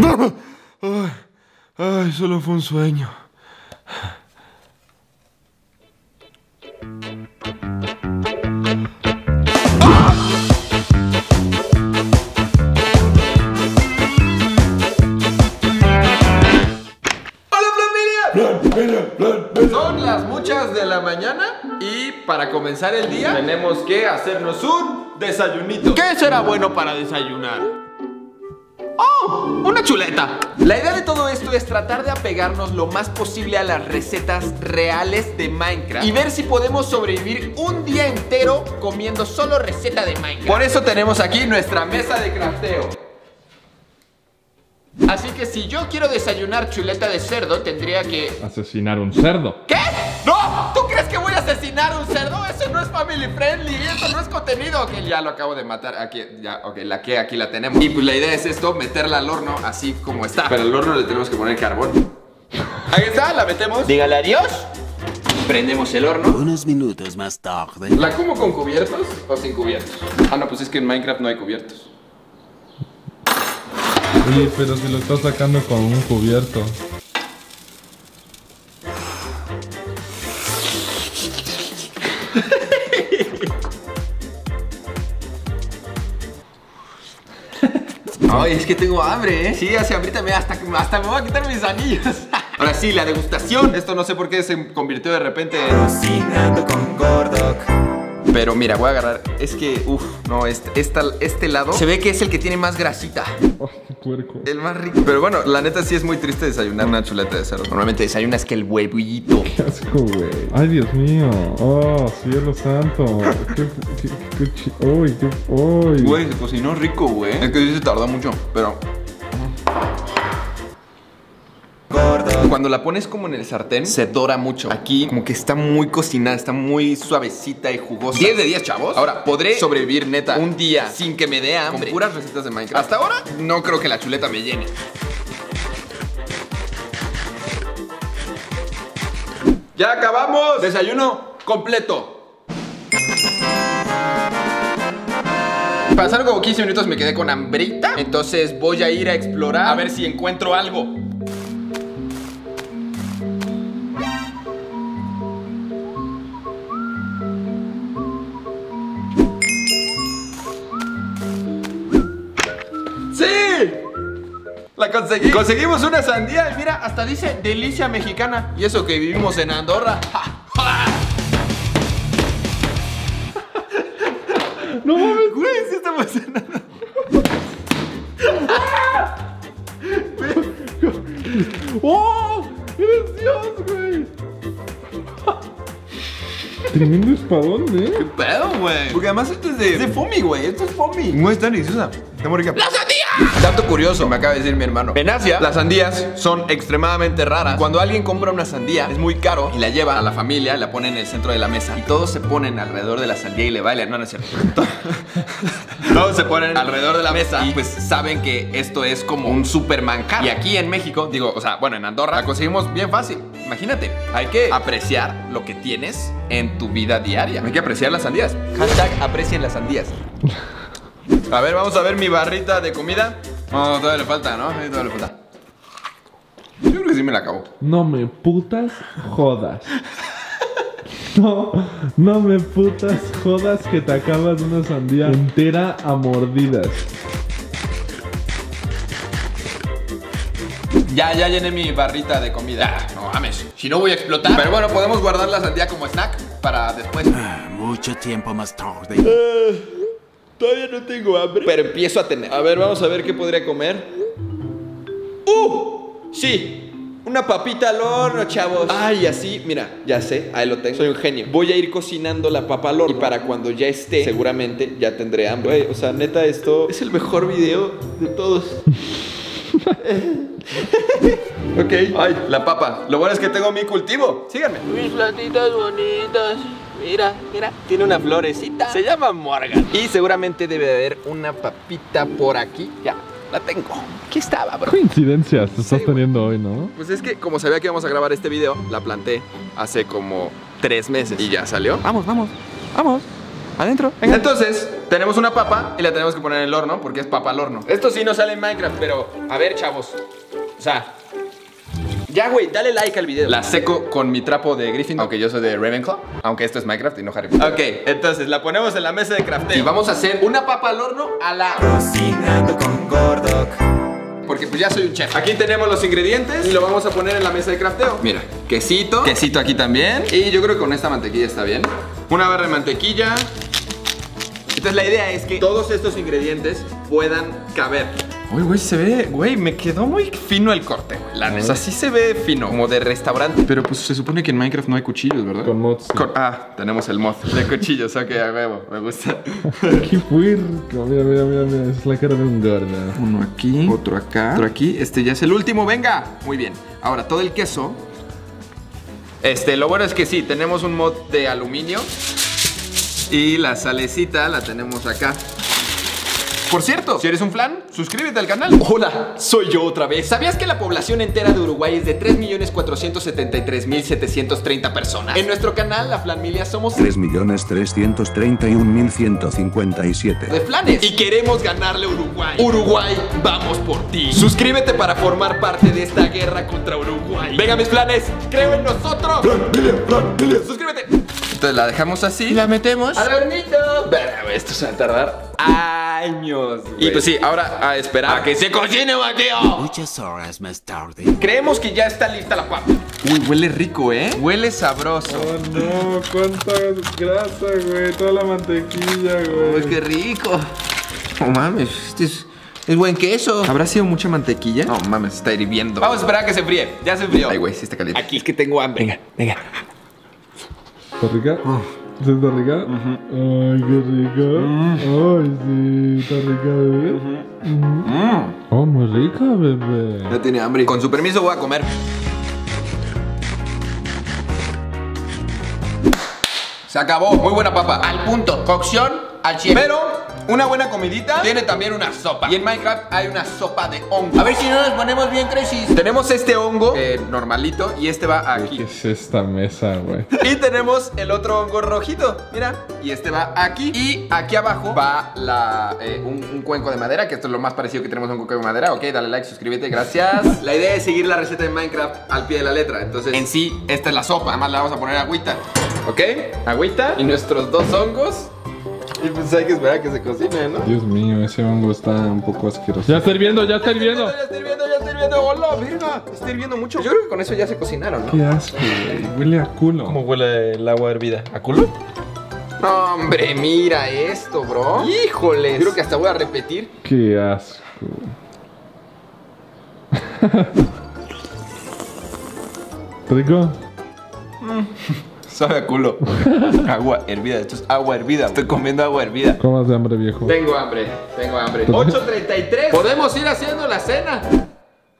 ¡No! Ay, solo fue un sueño. Son las muchas de la mañana y para comenzar el día tenemos que hacernos un desayunito. ¿Qué será bueno para desayunar? ¡Oh! ¡Una chuleta! La idea de todo esto es tratar de apegarnos lo más posible a las recetas reales de Minecraft y ver si podemos sobrevivir un día entero comiendo solo receta de Minecraft. Por eso tenemos aquí nuestra mesa de crafteo. Así que si yo quiero desayunar chuleta de cerdo, tendría que... asesinar un cerdo. ¿Qué? ¡No! ¿Tú crees que voy a asesinar un cerdo? Eso no es family friendly, eso no es contenido. Ok, ya lo acabo de matar, aquí, ya, ok, la que aquí la tenemos. Y pues la idea es esto, meterla al horno así como está. Pero al horno le tenemos que poner carbón. Ahí está, la metemos. Dígale adiós. Prendemos el horno. Unos minutos más tarde. ¿La como con cubiertos o sin cubiertos? Ah, no, pues es que en Minecraft no hay cubiertos. Oye, pero si lo estás sacando con un cubierto. Ay, es que tengo hambre, ¿eh? Sí, hace ahorita hasta me voy a quitar mis anillos. Ahora sí, la degustación. Esto no sé por qué se convirtió de repente en... cocinando con Gordok. Pero mira, voy a agarrar, es que, uff, no, este lado se ve que es el que tiene más grasita. Oh, qué puerco. El más rico. Pero bueno, la neta sí es muy triste desayunar una chuleta de cerdo. Normalmente desayunas que el huevillito. Qué asco, güey. Ay, Dios mío. Oh, cielo santo. Qué uy, qué uy. Güey, se cocinó rico, güey. Es que sí se tardó mucho, pero... cuando la pones como en el sartén, se dora mucho. Aquí como que está muy cocinada, está muy suavecita y jugosa. 10 de 10, chavos. Ahora, ¿podré sobrevivir, neta, un día sin que me dé hambre? Con puras recetas de Minecraft. Hasta ahora, no creo que la chuleta me llene. ¡Ya acabamos! Desayuno completo. Pasaron como 15 minutos, me quedé con hambrita. Entonces voy a ir a explorar a ver si encuentro algo. La conseguí. Conseguimos una sandía y mira, hasta dice delicia mexicana. Y eso que vivimos en Andorra. No mames, güey, sí estamos en Andorra. ¡Oh! ¡Eres Dios, güey! Tremendo espadón, ¿eh? ¡Qué pedo, güey! Porque además esto es de... es de foamy, güey. Esto es foamy. No es tan deliciosa. Está muy rica. ¡La sandía! Tanto curioso, me acaba de decir mi hermano. En Asia, las sandías son extremadamente raras. Cuando alguien compra una sandía, es muy caro y la lleva a la familia, la pone en el centro de la mesa y todos se ponen alrededor de la sandía y le bailan. No, no es cierto. Todos se ponen alrededor de la mesa y pues saben que esto es como un super manjar. Y aquí en México, digo, o sea, bueno, en Andorra la conseguimos bien fácil. Imagínate, hay que apreciar lo que tienes en tu vida diaria. Hay que apreciar las sandías. Hashtag aprecien las sandías. A ver, vamos a ver mi barrita de comida. No, todavía le falta, ¿no? Sí, todavía le falta. Yo creo que sí me la acabo. No me putas jodas. No, no me putas jodas que te acabas una sandía entera a mordidas. Ya llené mi barrita de comida. Ya, no mames, si no voy a explotar. Pero bueno, podemos guardar la sandía como snack para después. Mucho tiempo más tarde. Todavía no tengo hambre, pero empiezo a tener. A ver, vamos a ver qué podría comer. Sí, una papita al horno, chavos. Ay, así, mira, ya sé, ahí lo tengo. Soy un genio. Voy a ir cocinando la papa al horno y para cuando ya esté, seguramente ya tendré hambre. Güey, o sea, neta, esto es el mejor video de todos. Ok, ay, la papa. Lo bueno es que tengo mi cultivo. Síganme. Mis plantitas bonitas. Mira, mira, tiene una florecita. Se llama Morgan. Y seguramente debe haber una papita por aquí. Ya, la tengo. Aquí estaba, bro. ¿Qué incidencias te estás teniendo hoy, no? Pues es que como sabía que íbamos a grabar este video, la planté hace como 3 meses. Y ya salió. Vamos, vamos, vamos. adentro, venga. Entonces, tenemos una papa y la tenemos que poner en el horno, porque es papa al horno. Esto sí no sale en Minecraft, pero a ver, chavos. O sea, ya, güey, dale like al video. La seco con mi trapo de Gryffindor, aunque yo soy de Ravenclaw, aunque esto es Minecraft y no Harry Potter. Ok, entonces la ponemos en la mesa de crafteo y vamos a hacer una papa al horno a la cocinando con Gordok, porque pues ya soy un chef. Aquí tenemos los ingredientes y lo vamos a poner en la mesa de crafteo. Mira, quesito, quesito aquí también, y yo creo que con esta mantequilla está bien. Una barra de mantequilla. Entonces la idea es que todos estos ingredientes puedan caber. Uy, güey, se ve, güey, me quedó muy fino el corte, güey. La neta, así se ve fino, como de restaurante. Pero pues se supone que en Minecraft no hay cuchillos, ¿verdad? Con mods. Sí. Ah, tenemos el mod de cuchillos, ok, a huevo, me gusta. Qué puerco, mira, mira, mira, mira, es la cara de un gordo. Uno aquí, otro acá, otro aquí, este ya es el último, venga. Muy bien, ahora todo el queso. Lo bueno es que sí, tenemos un mod de aluminio. Y la salecita la tenemos acá. Por cierto, si eres un flan, suscríbete al canal. Hola, soy yo otra vez. ¿Sabías que la población entera de Uruguay es de 3.473.730 personas? En nuestro canal, la Flanmilia, somos 3.331.157 de flanes y queremos ganarle a Uruguay. Uruguay, vamos por ti. Suscríbete para formar parte de esta guerra contra Uruguay. Venga, mis flanes, creo en nosotros. Flanmilia, Flanmilia, suscríbete. Entonces la dejamos así, la metemos al hornito. Esto se va a tardar años, güey. Y pues sí, ahora a esperar a que se cocine, Mateo. Muchas horas más tarde. Creemos que ya está lista la papa. Uy, huele rico, ¿eh? Huele sabroso. Oh, no, cuánta grasa, güey. Toda la mantequilla, güey. Uy, qué rico. No mames, este es buen queso. ¿Habrá sido mucha mantequilla? No mames, está hirviendo. Vamos a esperar a que se fríe. Ya se frió. Ay, güey, sí está caliente. Aquí es que tengo hambre. Venga, venga. ¿Está rica? ¿Está rica? Ay, qué rica. Ay, sí, está rica, bebé. Oh, muy rica, bebé. Ya tiene hambre. Con su permiso voy a comer. Se acabó. Muy buena papa. Al punto. Cocción al 100. Pero una buena comidita tiene también una sopa. Y en Minecraft hay una sopa de hongo. A ver si no nos ponemos bien crisis. Tenemos este hongo normalito y este va aquí. ¿Qué es esta mesa, güey? Y tenemos el otro hongo rojito, mira. Y este va aquí. Y aquí abajo va la, un cuenco de madera, que esto es lo más parecido que tenemos a un cuenco de madera. Ok, dale like, suscríbete, gracias. La idea es seguir la receta de Minecraft al pie de la letra. Entonces, en sí, esta es la sopa. Además, le vamos a poner agüita. Ok, agüita y nuestros dos hongos. Y pues hay que esperar a que se cocine, ¿no? Dios mío, ese hongo está un poco asqueroso. Ya está hirviendo, ya está hirviendo. Ya está hirviendo, ya está hirviendo. Hola, verga. Está hirviendo mucho. Yo creo que con eso ya se cocinaron, ¿no? Qué asco, huele a culo. ¿Cómo huele el agua hervida? ¿A culo? No, hombre, mira esto, bro. Híjoles. Creo que hasta voy a repetir. Qué asco. Rico. Sabe a culo. Agua hervida, esto es agua hervida. Estoy comiendo agua hervida. ¿Cómo de hambre, viejo? Tengo hambre, tengo hambre. 8:33. ¿Podemos ir haciendo la cena?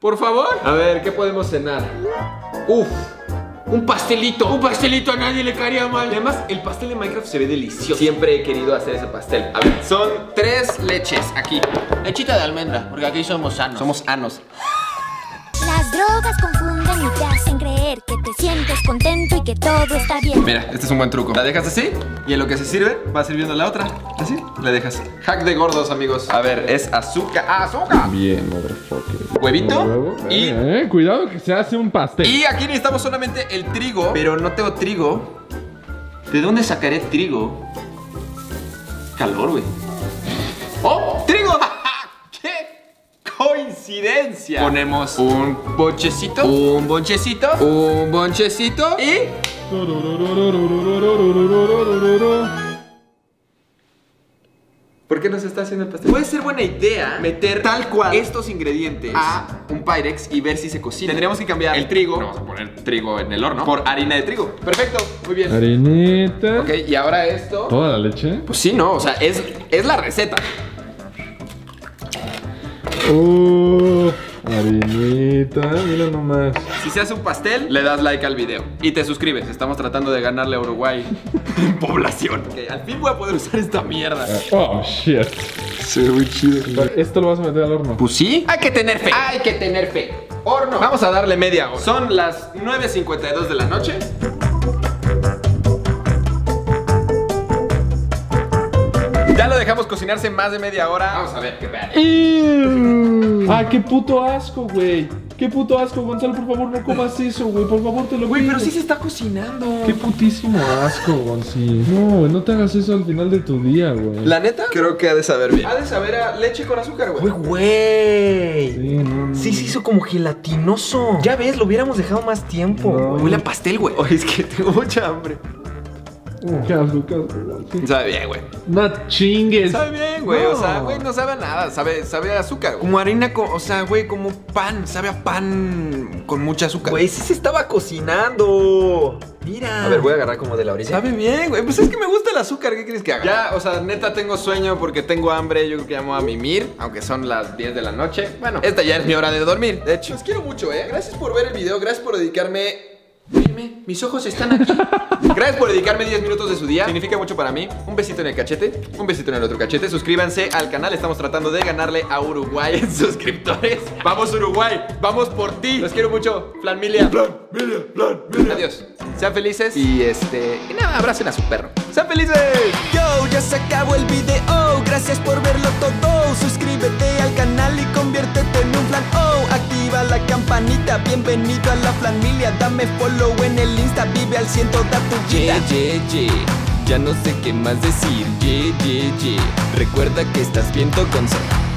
Por favor. A ver, ¿qué podemos cenar? Uf, un pastelito. Un pastelito a nadie le caería mal. Además, el pastel de Minecraft se ve delicioso. Siempre he querido hacer ese pastel. A ver, son 3 leches aquí. Lechita de almendra, porque aquí somos sanos. Somos sanos. Las drogas confunden y te hacen creer que te sientes contento y que todo está bien. Mira, este es un buen truco. La dejas así y en lo que se sirve, va sirviendo la otra. Así, la dejas. Hack de gordos, amigos. A ver, es azúcar. ¡Ah, azúcar! Bien, motherfucker. Huevito. Huevo. Y... cuidado que se hace un pastel. Y aquí necesitamos solamente el trigo, pero no tengo trigo. ¿De dónde sacaré trigo? Calor, güey. ¡Oh, trigo! Coincidencia. Ponemos un bonchecito, un bonchecito, un bonchecito y... ¿Por qué no se está haciendo el pastel? Puede ser buena idea meter tal cual estos ingredientes a un Pyrex y ver si se cocina. Tendríamos que cambiar el trigo. Pero vamos a poner trigo en el horno por harina de trigo. Perfecto, muy bien. Harinita. Ok, y ahora esto. ¿Toda la leche? Pues sí, no, o sea, es la receta. Harinita, mira nomás. Si se hace un pastel, le das like al video y te suscribes. Estamos tratando de ganarle a Uruguay en población. Okay, al fin voy a poder usar esta mierda. Oh, shit. Se ve muy chido. ¿Esto lo vas a meter al horno? Pues sí. Hay que tener fe. Hay que tener fe. Horno. Vamos a darle media hora. Son las 9:52 de la noche. cocinarse más de media hora. Vamos a ver qué tal. Ah, qué puto asco, güey. Qué puto asco, Gonzalo, por favor, no comas eso, güey. Por favor, te lo pido. Güey, pero sí se está cocinando. Qué putísimo asco, Gonzi. No, no te hagas eso al final de tu día, güey. ¿La neta? Creo que ha de saber bien. Ha de saber a leche con azúcar, güey. Güey. Sí, no. Sí se hizo como gelatinoso. Ya ves, lo hubiéramos dejado más tiempo. No. Huele a pastel, güey. Oye, es que tengo mucha hambre. Qué asco, qué asco. Sabe bien, güey. No chingues. Sabe bien, güey. No. O sea, güey, no sabe a nada. Sabe a azúcar, güey. Como harina, o sea, güey, como pan. Sabe a pan con mucha azúcar. Güey, sí se estaba cocinando. Mira. A ver, voy a agarrar como de la orilla. Sabe bien, güey. Pues es que me gusta el azúcar. ¿Qué quieres que haga? Ya, o sea, neta tengo sueño porque tengo hambre. Yo creo que ya me voy a mimir, aunque son las 10 de la noche. Bueno, esta ya es mi hora de dormir. De hecho, los quiero mucho, ¿eh? Gracias por ver el video. Gracias por dedicarme... Mírame, mis ojos están aquí. Gracias por dedicarme 10 minutos de su día. Significa mucho para mí. Un besito en el cachete, un besito en el otro cachete. Suscríbanse al canal. Estamos tratando de ganarle a Uruguay en suscriptores. Vamos, Uruguay, vamos por ti. Los quiero mucho. Flanmilia. Flanmilia, Flanmilia. Adiós. Sean felices. Y nada, abracen a su perro. ¡Sean felices! Yo, ya se acabó el video. Gracias por verlo todo. Suscríbete al canal y conviértete en un flan. Oh, activa la campanita. Bienvenido a la Flanmilia. Dame follow en el Insta. Vive al 100, da tu vida. Ya no sé qué más decir. Recuerda que estás viendo con Sol.